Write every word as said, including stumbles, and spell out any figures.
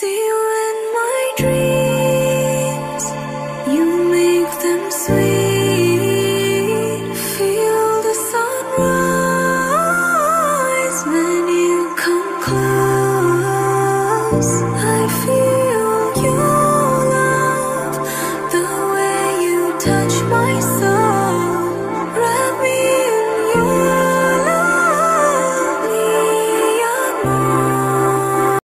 See you.